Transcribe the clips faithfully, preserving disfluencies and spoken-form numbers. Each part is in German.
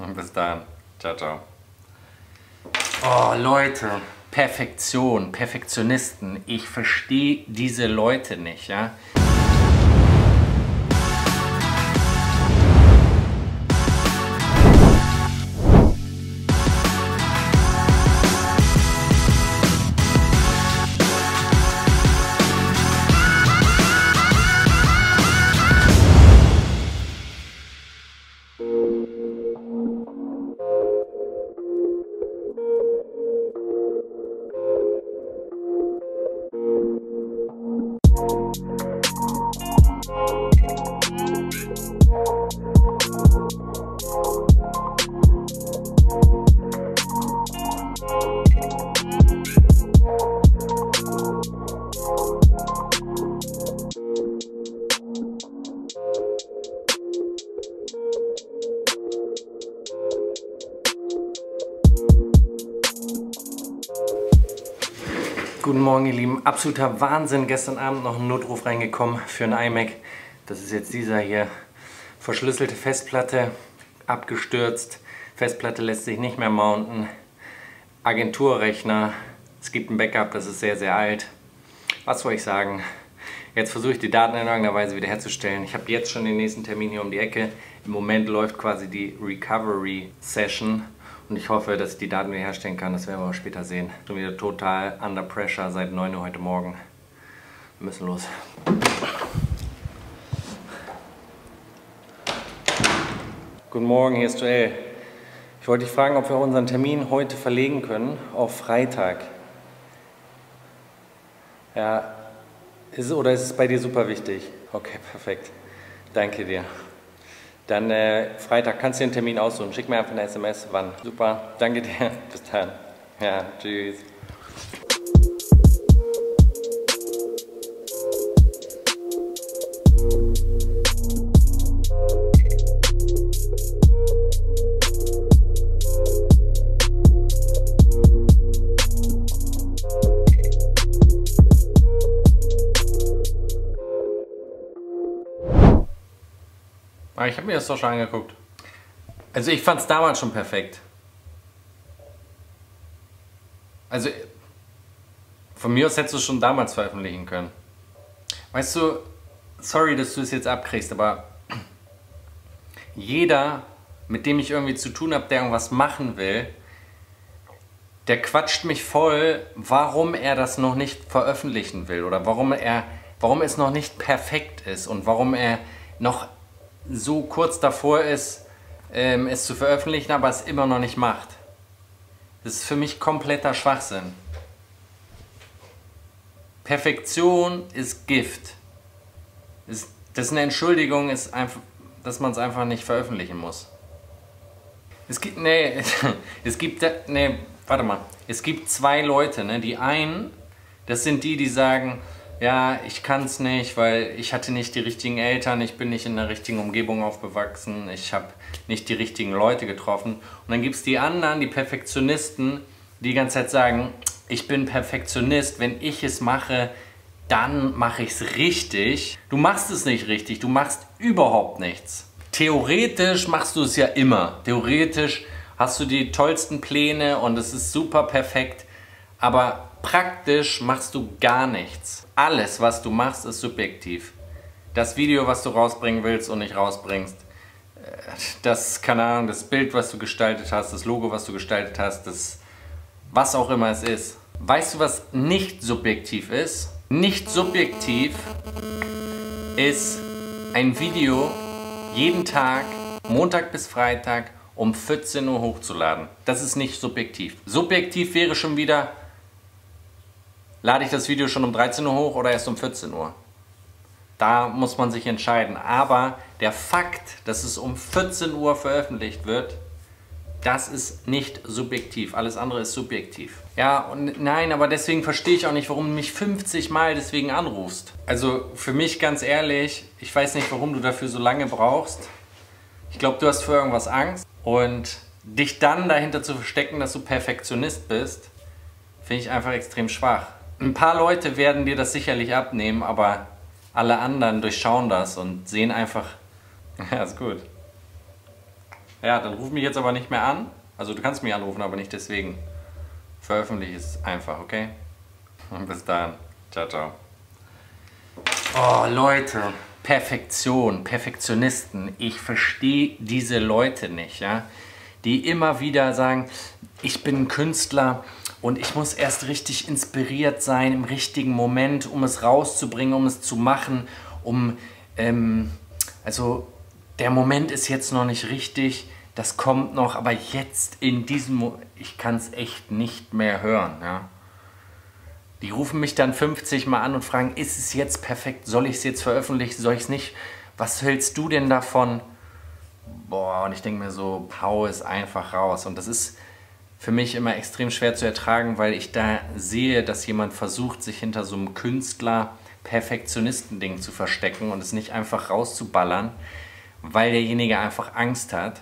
Und bis dann. Ciao, ciao. Oh, Leute. Perfektion, Perfektionisten. Ich verstehe diese Leute nicht, ja. Guten Morgen, ihr Lieben. Absoluter Wahnsinn. Gestern Abend noch ein Notruf reingekommen für ein iMac. Das ist jetzt dieser hier. Verschlüsselte Festplatte, abgestürzt. Festplatte lässt sich nicht mehr mounten. Agenturrechner. Es gibt ein Backup, das ist sehr, sehr alt. Was soll ich sagen? Jetzt versuche ich die Daten in irgendeiner Weise wiederherzustellen. Ich habe jetzt schon den nächsten Termin hier um die Ecke. Im Moment läuft quasi die Recovery Session. Und ich hoffe, dass ich die Daten wiederherstellen kann. Das werden wir auch später sehen. Schon wieder total under pressure seit neun Uhr heute Morgen. Wir müssen los. Guten Morgen, hier ist Joel. Ich wollte dich fragen, ob wir unseren Termin heute verlegen können auf Freitag. Ja, ist, oder ist es bei dir super wichtig? Okay, perfekt. Danke dir. Dann äh, Freitag kannst du den Termin aussuchen. Schick mir einfach eine S M S, wann. Super, danke dir. Bis dann. Ja, tschüss. Ich habe mir das doch schon angeguckt. Also ich fand es damals schon perfekt. Also von mir aus hättest du es schon damals veröffentlichen können. Weißt du, sorry, dass du es jetzt abkriegst, aber jeder, mit dem ich irgendwie zu tun habe, der irgendwas machen will, der quatscht mich voll, warum er das noch nicht veröffentlichen will oder warum er, warum es noch nicht perfekt ist und warum er noch so kurz davor ist, ähm, es zu veröffentlichen, aber es immer noch nicht macht. Das ist für mich kompletter Schwachsinn. Perfektion ist Gift. Ist, das ist eine Entschuldigung, ist einfach, dass man es einfach nicht veröffentlichen muss. Es gibt, nee, es gibt, nee, warte mal. Es gibt zwei Leute, ne? Die einen, das sind die, die sagen, ja, ich kann es nicht, weil ich hatte nicht die richtigen Eltern, ich bin nicht in der richtigen Umgebung aufgewachsen, ich habe nicht die richtigen Leute getroffen. Und dann gibt es die anderen, die Perfektionisten, die die ganze Zeit sagen, ich bin Perfektionist, wenn ich es mache, dann mache ich es richtig. Du machst es nicht richtig, du machst überhaupt nichts. Theoretisch machst du es ja immer. Theoretisch hast du die tollsten Pläne und es ist super perfekt, aber praktisch machst du gar nichts. Alles, was du machst, ist subjektiv. Das Video, was du rausbringen willst und nicht rausbringst, das, keine Ahnung, das Bild, was du gestaltet hast, das Logo, was du gestaltet hast, das, was auch immer es ist. Weißt du, was nicht subjektiv ist? Nicht subjektiv ist ein Video jeden Tag, Montag bis Freitag, um vierzehn Uhr hochzuladen. Das ist nicht subjektiv. Subjektiv wäre schon wieder, lade ich das Video schon um dreizehn Uhr hoch oder erst um vierzehn Uhr? Da muss man sich entscheiden. Aber der Fakt, dass es um vierzehn Uhr veröffentlicht wird, das ist nicht subjektiv. Alles andere ist subjektiv. Ja, und nein, aber deswegen verstehe ich auch nicht, warum du mich fünfzig Mal deswegen anrufst. Also für mich ganz ehrlich, ich weiß nicht, warum du dafür so lange brauchst. Ich glaube, du hast vor irgendwas Angst. Und dich dann dahinter zu verstecken, dass du Perfektionist bist, finde ich einfach extrem schwach. Ein paar Leute werden dir das sicherlich abnehmen, aber alle anderen durchschauen das und sehen einfach, ja, ist gut. Ja, dann ruf mich jetzt aber nicht mehr an. Also du kannst mich anrufen, aber nicht deswegen. Veröffentliche es einfach, okay? Und bis dann. Ciao, ciao. Oh, Leute. Perfektion, Perfektionisten. Ich verstehe diese Leute nicht, ja? Die immer wieder sagen, ich bin ein Künstler und ich muss erst richtig inspiriert sein im richtigen Moment, um es rauszubringen, um es zu machen, um, ähm, also der Moment ist jetzt noch nicht richtig, das kommt noch, aber jetzt in diesem Moment, ich kann es echt nicht mehr hören, ja. Die rufen mich dann fünfzig Mal an und fragen, ist es jetzt perfekt, soll ich es jetzt veröffentlichen, soll ich es nicht, was hältst du denn davon? Boah, und ich denke mir so, hau es einfach raus. Und das ist für mich immer extrem schwer zu ertragen, weil ich da sehe, dass jemand versucht, sich hinter so einem Künstler-Perfektionisten-Ding zu verstecken und es nicht einfach rauszuballern, weil derjenige einfach Angst hat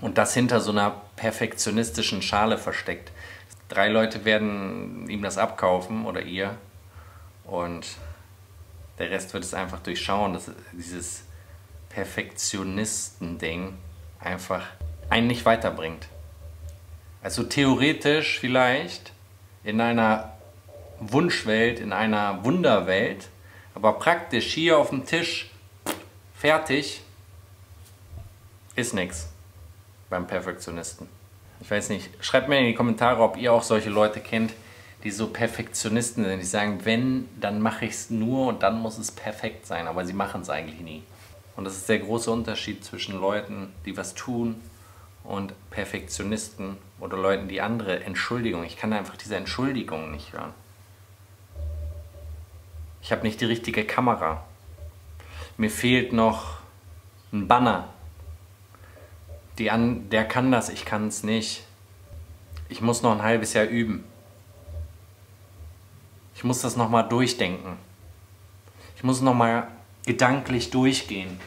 und das hinter so einer perfektionistischen Schale versteckt. Drei Leute werden ihm das abkaufen oder ihr und der Rest wird es einfach durchschauen, dass dieses Perfektionisten-Ding einfach einen nicht weiterbringt. Also theoretisch vielleicht in einer Wunschwelt, in einer Wunderwelt, aber praktisch hier auf dem Tisch fertig ist nichts beim Perfektionisten. Ich weiß nicht, schreibt mir in die Kommentare, ob ihr auch solche Leute kennt, die so Perfektionisten sind, die sagen, wenn, dann mache ich es nur und dann muss es perfekt sein, aber sie machen es eigentlich nie. Und das ist der große Unterschied zwischen Leuten, die was tun und Perfektionisten oder Leuten, die andere Entschuldigung. Ich kann einfach diese Entschuldigung nicht hören. Ich habe nicht die richtige Kamera. Mir fehlt noch ein Banner. Die an, der kann das, ich kann es nicht. Ich muss noch ein halbes Jahr üben. Ich muss das nochmal durchdenken. Ich muss nochmal gedanklich durchgehen.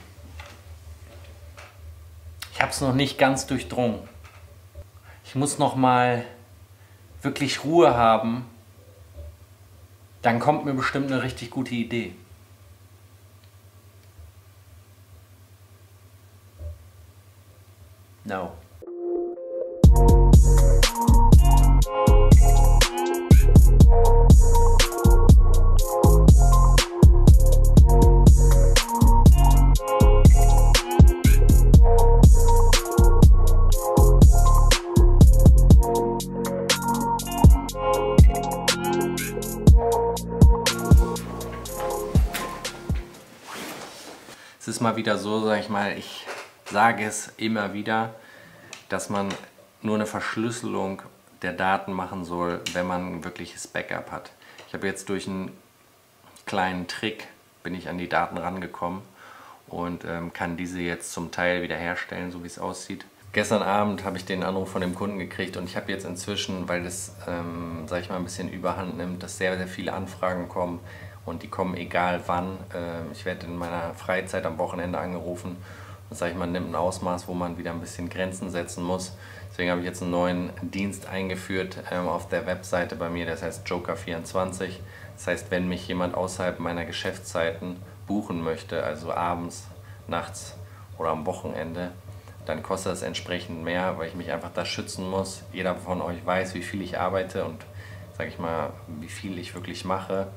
Ich habe es noch nicht ganz durchdrungen. Ich muss noch mal wirklich Ruhe haben. Dann kommt mir bestimmt eine richtig gute Idee. No. Es ist mal wieder so, sag ich mal, ich sage es immer wieder, dass man nur eine Verschlüsselung der Daten machen soll, wenn man ein wirkliches Backup hat. Ich habe jetzt durch einen kleinen Trick, bin ich an die Daten rangekommen und ähm, kann diese jetzt zum Teil wiederherstellen, so wie es aussieht. Gestern Abend habe ich den Anruf von dem Kunden gekriegt und ich habe jetzt inzwischen, weil das, ähm, sag ich mal, ein bisschen Überhand nimmt, dass sehr, sehr viele Anfragen kommen. Und die kommen egal wann. Ich werde in meiner Freizeit am Wochenende angerufen. Das, sage ich mal, nimmt ein Ausmaß, wo man wieder ein bisschen Grenzen setzen muss. Deswegen habe ich jetzt einen neuen Dienst eingeführt auf der Webseite bei mir. Das heißt Joker vierundzwanzig. Das heißt, wenn mich jemand außerhalb meiner Geschäftszeiten buchen möchte, also abends, nachts oder am Wochenende, dann kostet das entsprechend mehr, weil ich mich einfach da schützen muss. Jeder von euch weiß, wie viel ich arbeite und, sage ich mal, wie viel ich wirklich mache.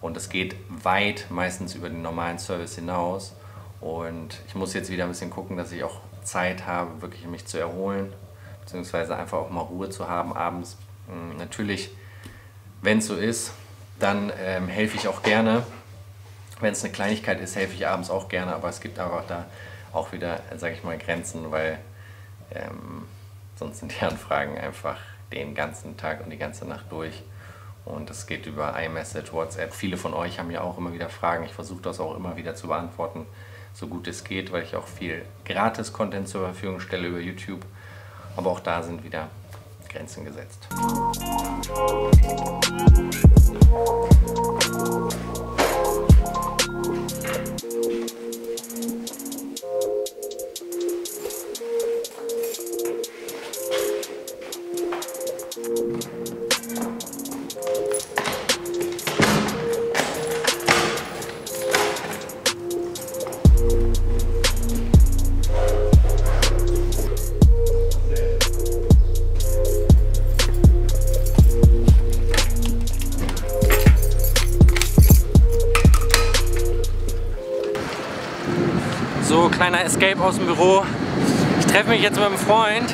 Und es geht weit meistens über den normalen Service hinaus. Und ich muss jetzt wieder ein bisschen gucken, dass ich auch Zeit habe, wirklich mich zu erholen. Beziehungsweise einfach auch mal Ruhe zu haben abends. Natürlich, wenn es so ist, dann ähm, helfe ich auch gerne. Wenn es eine Kleinigkeit ist, helfe ich abends auch gerne. Aber es gibt einfach da auch wieder, sage ich mal, Grenzen, weil ähm, sonst sind die Anfragen einfach den ganzen Tag und die ganze Nacht durch. Und das geht über iMessage, WhatsApp. Viele von euch haben ja auch immer wieder Fragen. Ich versuche das auch immer wieder zu beantworten, so gut es geht, weil ich auch viel Gratis-Content zur Verfügung stelle über YouTube. Aber auch da sind wieder Grenzen gesetzt. kleiner Escape aus dem Büro. Ich treffe mich jetzt mit einem Freund,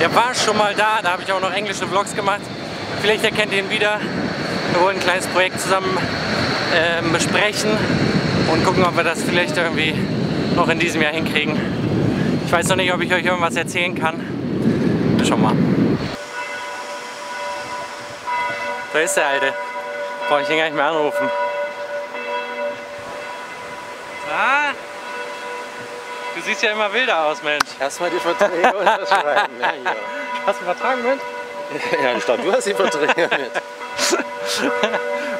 der war schon mal da, da habe ich auch noch englische Vlogs gemacht. Vielleicht erkennt ihr ihn wieder. Wir wollen ein kleines Projekt zusammen äh, besprechen und gucken, ob wir das vielleicht irgendwie noch in diesem Jahr hinkriegen. Ich weiß noch nicht, ob ich euch irgendwas erzählen kann. Schauen wir mal. Da ist der Alte. Brauche ich den gar nicht mehr anrufen. Ah, du siehst ja immer wilder aus, Mensch. Erstmal die Verträge unterschreiben. Ja, ja. Hast du einen Vertrag mit? Ja, ich glaube, du hast die Verträge mit.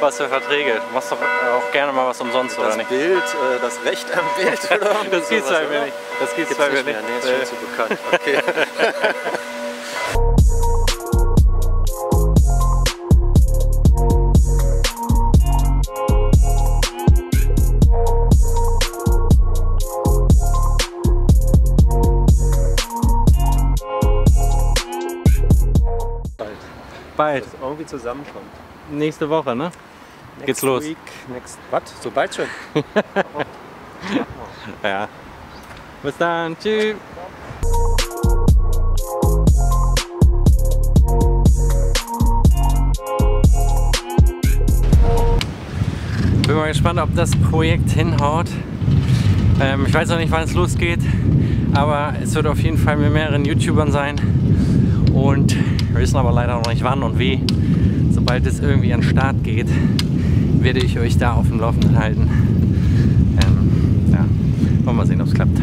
Was für Verträge? Du machst doch auch gerne mal was umsonst, das oder nicht? Das Bild, äh, das Recht am Bild, oder? Das gibt's bei mir nicht. Das gibt's bei mir nicht. Mehr. Nee, ist schon zu bekannt. Okay. Bald. Dass irgendwie zusammenkommt. Nächste Woche, ne? Next Geht's los. Week, next... Was? So bald schon? Ja. Bis dann. Tschüss. Bin mal gespannt, ob das Projekt hinhaut. Ähm, ich weiß noch nicht, wann es losgeht. Aber es wird auf jeden Fall mit mehreren YouTubern sein. Und wir wissen aber leider noch nicht wann und wie. Sobald es irgendwie an den Start geht, werde ich euch da auf dem Laufenden halten. Ähm, ja, wollen wir sehen, ob es klappt.